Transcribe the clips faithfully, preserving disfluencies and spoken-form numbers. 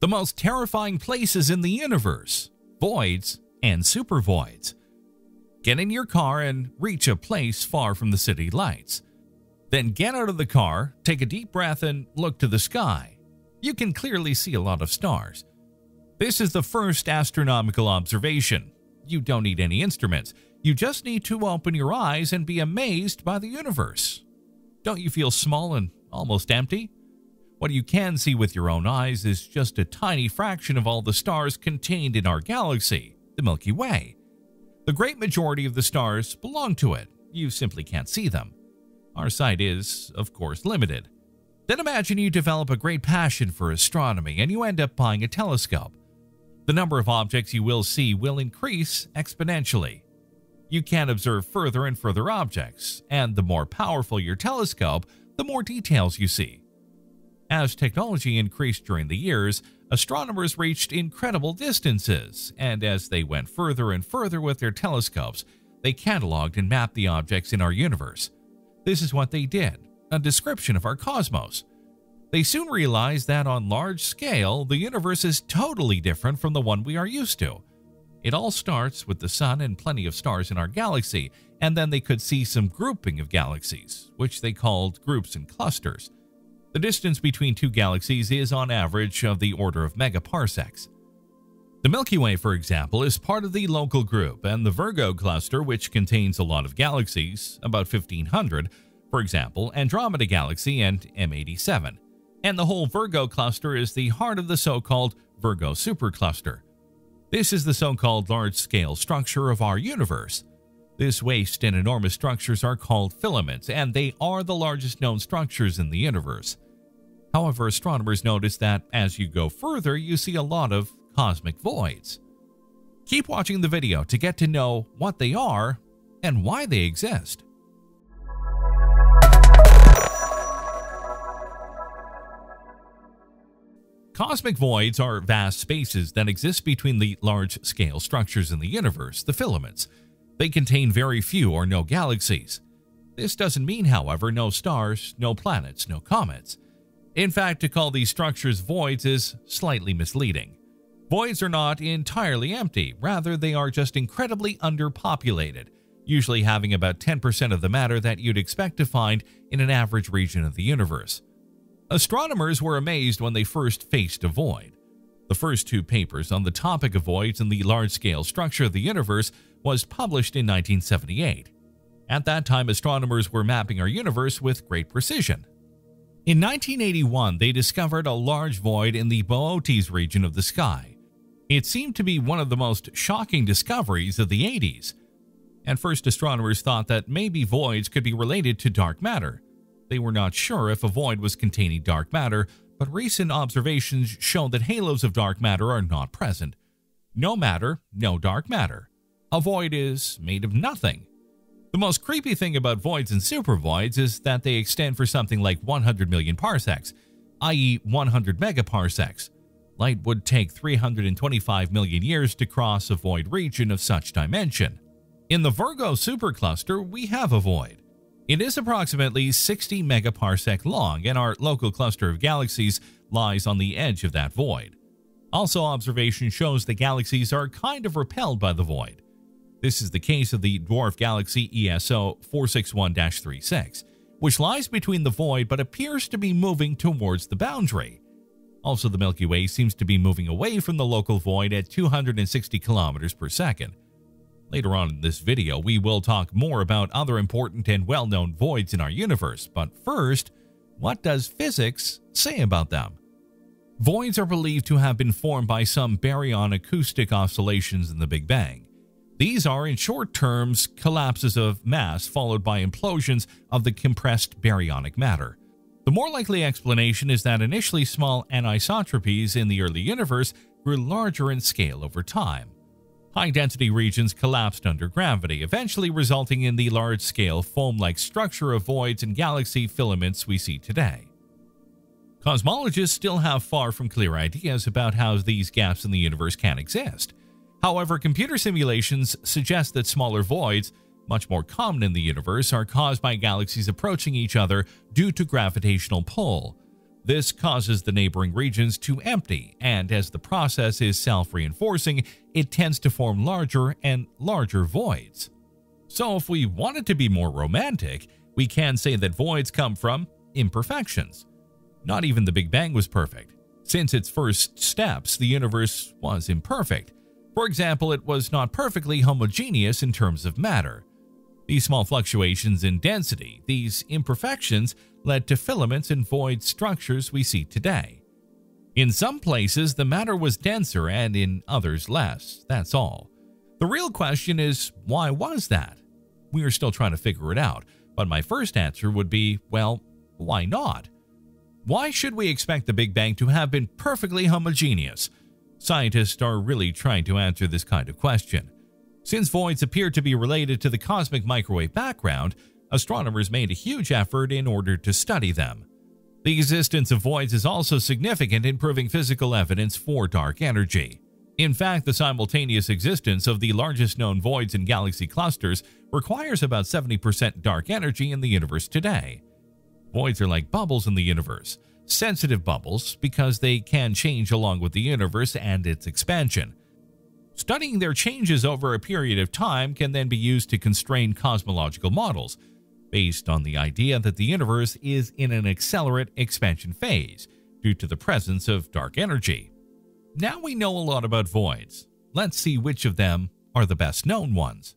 the most terrifying places in the universe, voids and supervoids. Get in your car and reach a place far from the city lights. Then get out of the car, take a deep breath, and look to the sky. You can clearly see a lot of stars. This is the first astronomical observation. You don't need any instruments. You just need to open your eyes and be amazed by the universe. Don't you feel small and almost empty? What you can see with your own eyes is just a tiny fraction of all the stars contained in our galaxy, the Milky Way. The great majority of the stars belong to it. You simply can't see them. Our sight is, of course, limited. Then imagine you develop a great passion for astronomy and you end up buying a telescope. The number of objects you will see will increase exponentially. You can observe further and further objects, and the more powerful your telescope, the more details you see. As technology increased during the years, astronomers reached incredible distances, and as they went further and further with their telescopes, they cataloged and mapped the objects in our universe. This is what they did, a description of our cosmos. They soon realized that on large scale, the universe is totally different from the one we are used to. It all starts with the sun and plenty of stars in our galaxy, and then they could see some grouping of galaxies, which they called groups and clusters. The distance between two galaxies is on average of the order of megaparsecs. The Milky Way, for example, is part of the local group, and the Virgo cluster, which contains a lot of galaxies, about fifteen hundred, for example, Andromeda Galaxy and M eighty-seven. And the whole Virgo cluster is the heart of the so-called Virgo supercluster. This is the so-called large-scale structure of our universe. This waste and enormous structures are called filaments, and they are the largest known structures in the universe. However, astronomers notice that as you go further, you see a lot of cosmic voids. Keep watching the video to get to know what they are and why they exist. Cosmic voids are vast spaces that exist between the large-scale structures in the universe, the filaments. They contain very few or no galaxies. This doesn't mean, however, no stars, no planets, no comets. In fact, to call these structures voids is slightly misleading. Voids are not entirely empty, rather they are just incredibly underpopulated, usually having about ten percent of the matter that you'd expect to find in an average region of the universe. Astronomers were amazed when they first faced a void. The first two papers on the topic of voids and the large-scale structure of the universe was published in nineteen seventy-eight. At that time, astronomers were mapping our universe with great precision. In nineteen eighty-one, they discovered a large void in the Boötes region of the sky. It seemed to be one of the most shocking discoveries of the eighties. At first, astronomers thought that maybe voids could be related to dark matter. They were not sure if a void was containing dark matter, but recent observations showed that halos of dark matter are not present. No matter, no dark matter. A void is made of nothing. The most creepy thing about voids and supervoids is that they extend for something like one hundred million parsecs, that is one hundred megaparsecs. Light would take three hundred twenty-five million years to cross a void region of such dimension. In the Virgo supercluster, we have a void. It is approximately sixty megaparsec long, and our local cluster of galaxies lies on the edge of that void. Also, observation shows the galaxies are kind of repelled by the void. This is the case of the dwarf galaxy E S O four sixty-one dash thirty-six, which lies between the void but appears to be moving towards the boundary. Also, the Milky Way seems to be moving away from the local void at two hundred sixty kilometers per second. Later on in this video, we will talk more about other important and well-known voids in our universe, but first, what does physics say about them? Voids are believed to have been formed by some baryon acoustic oscillations in the Big Bang. These are, in short terms, collapses of mass followed by implosions of the compressed baryonic matter. The more likely explanation is that initially small anisotropies in the early universe grew larger in scale over time. High-density regions collapsed under gravity, eventually resulting in the large-scale foam-like structure of voids and galaxy filaments we see today. Cosmologists still have far from clear ideas about how these gaps in the universe can exist. However, computer simulations suggest that smaller voids, much more common in the universe, are caused by galaxies approaching each other due to gravitational pull. This causes the neighboring regions to empty, and as the process is self-reinforcing, it tends to form larger and larger voids. So if we want it to be more romantic, we can say that voids come from imperfections. Not even the Big Bang was perfect. Since its first steps, the universe was imperfect. For example, it was not perfectly homogeneous in terms of matter. These small fluctuations in density, these imperfections, led to filaments and void structures we see today. In some places, the matter was denser and in others less, that's all. The real question is, why was that? We are still trying to figure it out, but my first answer would be, well, why not? Why should we expect the Big Bang to have been perfectly homogeneous? Scientists are really trying to answer this kind of question. Since voids appear to be related to the cosmic microwave background, astronomers made a huge effort in order to study them. The existence of voids is also significant in proving physical evidence for dark energy. In fact, the simultaneous existence of the largest known voids in galaxy clusters requires about seventy percent dark energy in the universe today. Voids are like bubbles in the universe, sensitive bubbles because they can change along with the universe and its expansion. Studying their changes over a period of time can then be used to constrain cosmological models, based on the idea that the universe is in an accelerate expansion phase due to the presence of dark energy. Now we know a lot about voids. Let's see which of them are the best known ones.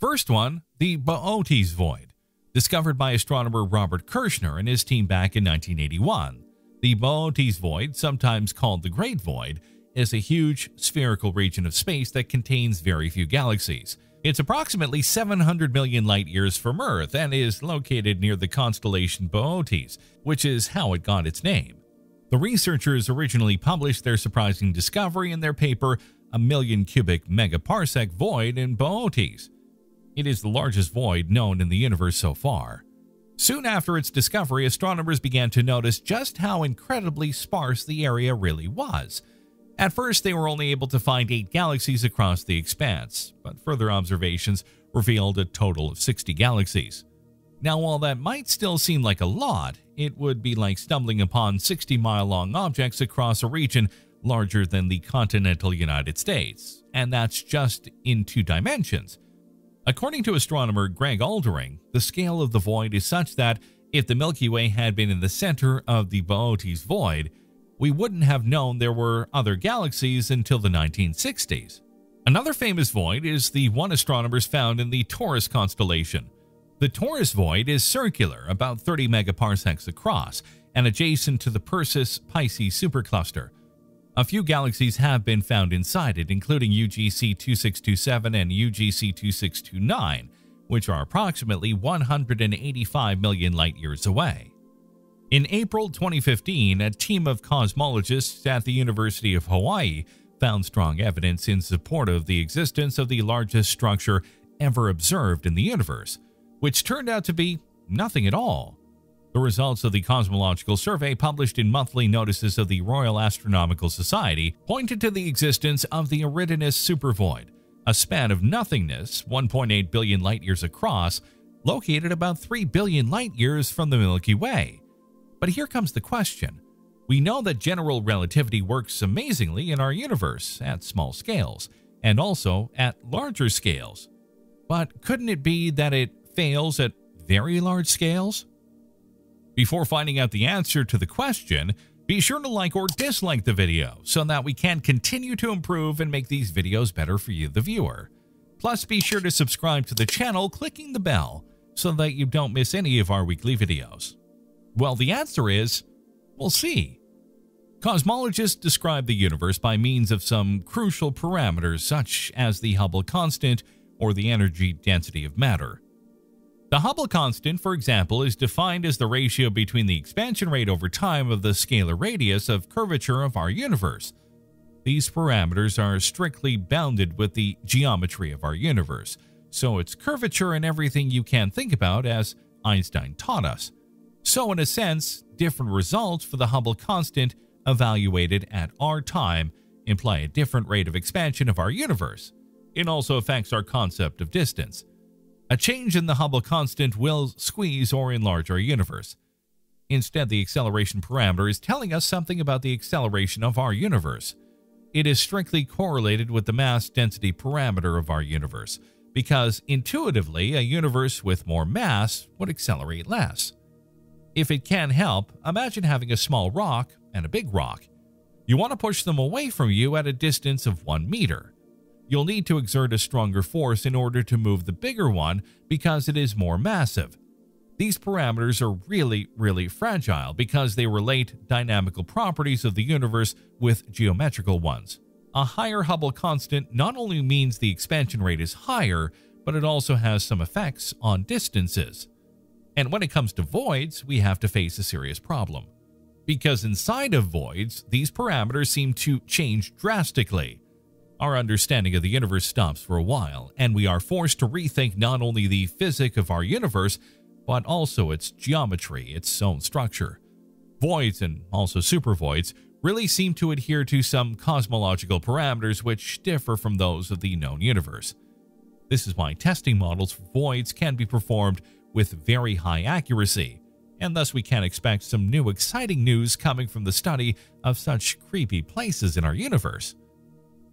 First one, the Boötes Void. Discovered by astronomer Robert Kirshner and his team back in nineteen eighty-one, the Boötes Void, sometimes called the Great Void, is a huge spherical region of space that contains very few galaxies. It's approximately seven hundred million light-years from Earth and is located near the constellation Boötes, which is how it got its name. The researchers originally published their surprising discovery in their paper, A Million Cubic Megaparsec Void in Boötes. It is the largest void known in the universe so far. Soon after its discovery, astronomers began to notice just how incredibly sparse the area really was. At first, they were only able to find eight galaxies across the expanse, but further observations revealed a total of sixty galaxies. Now, while that might still seem like a lot, it would be like stumbling upon sixty-mile-long objects across a region larger than the continental United States, and that's just in two dimensions. According to astronomer Greg Aldering, the scale of the void is such that if the Milky Way had been in the center of the Boötes Void, we wouldn't have known there were other galaxies until the nineteen sixties. Another famous void is the one astronomers found in the Taurus constellation. The Taurus void is circular, about thirty megaparsecs across, and adjacent to the Perseus-Pisces supercluster. A few galaxies have been found inside it, including U G C twenty-six twenty-seven and U G C twenty-six twenty-nine, which are approximately one hundred eighty-five million light-years away. In April twenty fifteen, a team of cosmologists at the University of Hawaii found strong evidence in support of the existence of the largest structure ever observed in the universe, which turned out to be nothing at all. The results of the cosmological survey published in Monthly Notices of the Royal Astronomical Society pointed to the existence of the Eridanus Supervoid, a span of nothingness one point eight billion light-years across, located about three billion light-years from the Milky Way. But here comes the question. We know that general relativity works amazingly in our universe at small scales and also at larger scales. But couldn't it be that it fails at very large scales? Before finding out the answer to the question, be sure to like or dislike the video so that we can continue to improve and make these videos better for you, the viewer. Plus, be sure to subscribe to the channel clicking the bell so that you don't miss any of our weekly videos. Well, the answer is, we'll see. Cosmologists describe the universe by means of some crucial parameters such as the Hubble constant or the energy density of matter. The Hubble constant, for example, is defined as the ratio between the expansion rate over time of the scalar radius of curvature of our universe. These parameters are strictly bounded with the geometry of our universe, so it's curvature and everything you can think about, as Einstein taught us. So, in a sense, different results for the Hubble constant evaluated at our time imply a different rate of expansion of our universe. It also affects our concept of distance. A change in the Hubble constant will squeeze or enlarge our universe. Instead, the acceleration parameter is telling us something about the acceleration of our universe. It is strictly correlated with the mass density parameter of our universe, because intuitively, a universe with more mass would accelerate less. If it can help, imagine having a small rock and a big rock. You want to push them away from you at a distance of one meter. You'll need to exert a stronger force in order to move the bigger one because it is more massive. These parameters are really, really fragile because they relate dynamical properties of the universe with geometrical ones. A higher Hubble constant not only means the expansion rate is higher, but it also has some effects on distances. And when it comes to voids, we have to face a serious problem. Because inside of voids, these parameters seem to change drastically. Our understanding of the universe stops for a while, and we are forced to rethink not only the physics of our universe, but also its geometry, its own structure. Voids, and also supervoids, really seem to adhere to some cosmological parameters which differ from those of the known universe. This is why testing models for voids can be performed with very high accuracy, and thus we can expect some new exciting news coming from the study of such creepy places in our universe.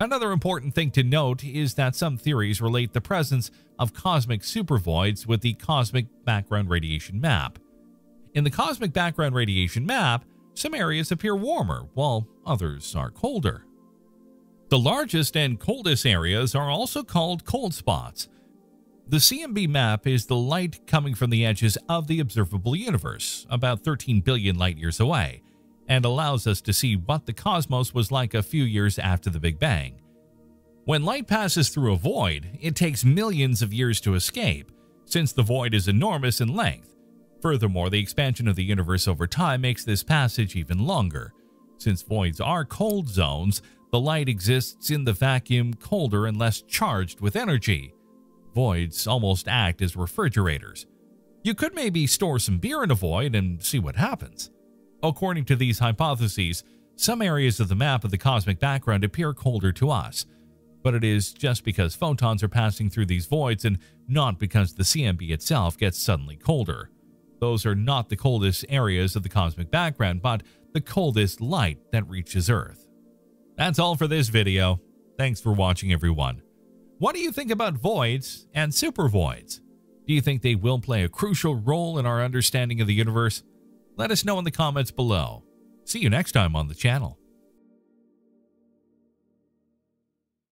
Another important thing to note is that some theories relate the presence of cosmic supervoids with the cosmic background radiation map. In the cosmic background radiation map, some areas appear warmer, while others are colder. The largest and coldest areas are also called cold spots. The C M B map is the light coming from the edges of the observable universe, about thirteen billion light-years away, and allows us to see what the cosmos was like a few years after the Big Bang. When light passes through a void, it takes millions of years to escape, since the void is enormous in length. Furthermore, the expansion of the universe over time makes this passage even longer. Since voids are cold zones, the light exists in the vacuum colder and less charged with energy. Voids almost act as refrigerators. You could maybe store some beer in a void and see what happens. According to these hypotheses, some areas of the map of the cosmic background appear colder to us, but it is just because photons are passing through these voids and not because the C M B itself gets suddenly colder. Those are not the coldest areas of the cosmic background, but the coldest light that reaches Earth. That's all for this video. Thanks for watching, everyone. What do you think about voids and supervoids? Do you think they will play a crucial role in our understanding of the universe? Let us know in the comments below. See you next time on the channel.